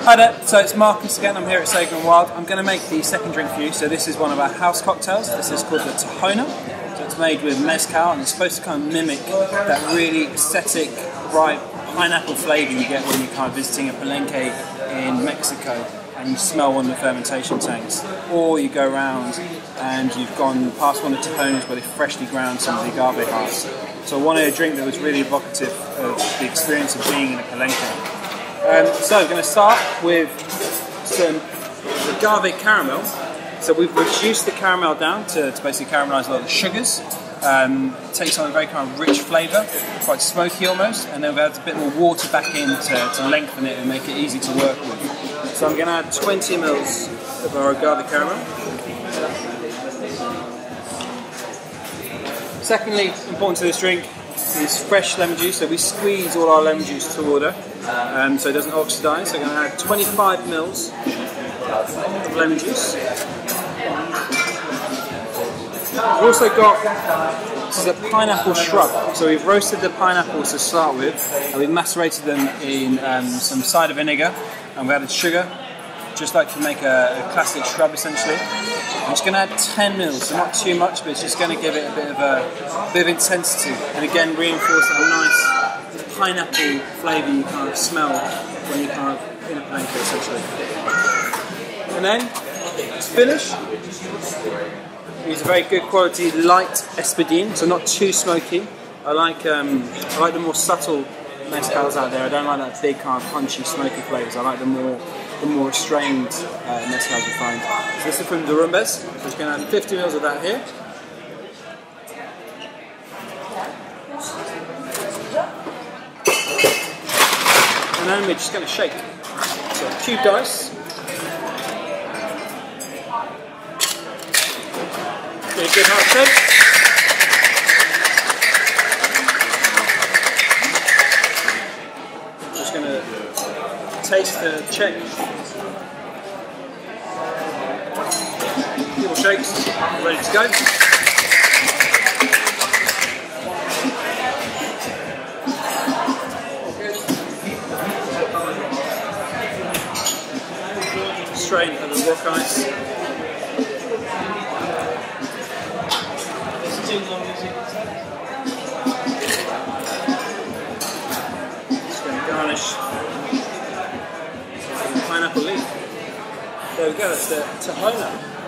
Hi there, so it's Marcis again, I'm here at Sager + Wilde. I'm going to make the second drink for you, so this is one of our house cocktails. This is called the Tahona. So it's made with mezcal and it's supposed to kind of mimic that really aesthetic, ripe pineapple flavour you get when you're kind of visiting a Palenque in Mexico and you smell one of the fermentation tanks. Or you go around and you've gone past one of the Tahonas where they freshly ground some of the agave hearts. So I wanted a drink that was really evocative of the experience of being in a Palenque. So I'm going to start with some agave caramel. So we've reduced the caramel down to basically caramelise a lot of the sugars. It takes on a very kind of rich flavour, quite smoky almost, and then we've added a bit more water back in to lengthen it and make it easy to work with. So I'm going to add 20 mils of our agave caramel. Secondly, important to this drink is fresh lemon juice, so we squeeze all our lemon juice to order so it doesn't oxidise. So I'm going to add 25 mils of lemon juice. We've also got, this is a pineapple shrub, so we've roasted the pineapples to start with and we've macerated them in some cider vinegar and we've added sugar, just like you make a classic shrub essentially. I'm just going to add 10 mils, so not too much, but it's just going to give it a bit of intensity and again reinforce that nice pineapple flavour you kind of smell when you're kind of in a Palenque essentially. And then, to finish, use a very good quality light espadin, so not too smoky. I like the more subtle mezcals out there. I don't like that big kind of punchy smoky flavours. I like the more restrained mezcals you find. So this is from Durumbez. I'm just going to add 50 mils of that here. And then we're just going to shake. So cubed ice. Give it a good hard shake. Taste the check. Little shakes, ready to go. Strain over the rock ice. Just going to garnish. Pineapple leaf. There we go, that's the Tahona.